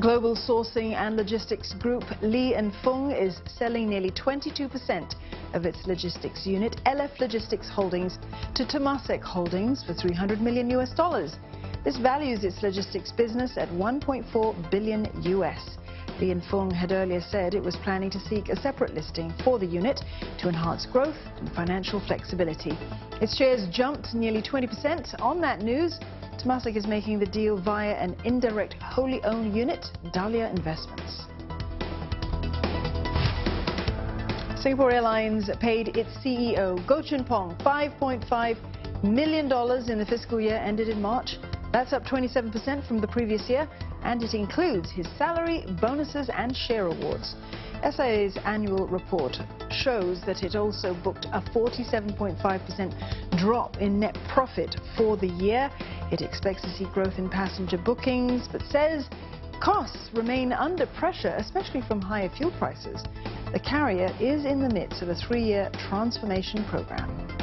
Global sourcing and logistics group Li & Fung is selling nearly 22% of its logistics unit, LF Logistics Holdings, to Temasek Holdings for $300 million. This values its logistics business at $1.4 billion US. Li & Fung had earlier said it was planning to seek a separate listing for the unit to enhance growth and financial flexibility. Its shares jumped nearly 20%. On that news, Temasek is making the deal via an indirect wholly owned unit, Dahlia Investments. Singapore Airlines paid its CEO, Goh Choon Phong, $5.5 million in the fiscal year ended in March. That's up 27% from the previous year, and it includes his salary, bonuses and share awards. SIA's annual report shows that it also booked a 47.5% drop in net profit for the year. It expects to see growth in passenger bookings, but says costs remain under pressure, especially from higher fuel prices. The carrier is in the midst of a 3-year transformation program.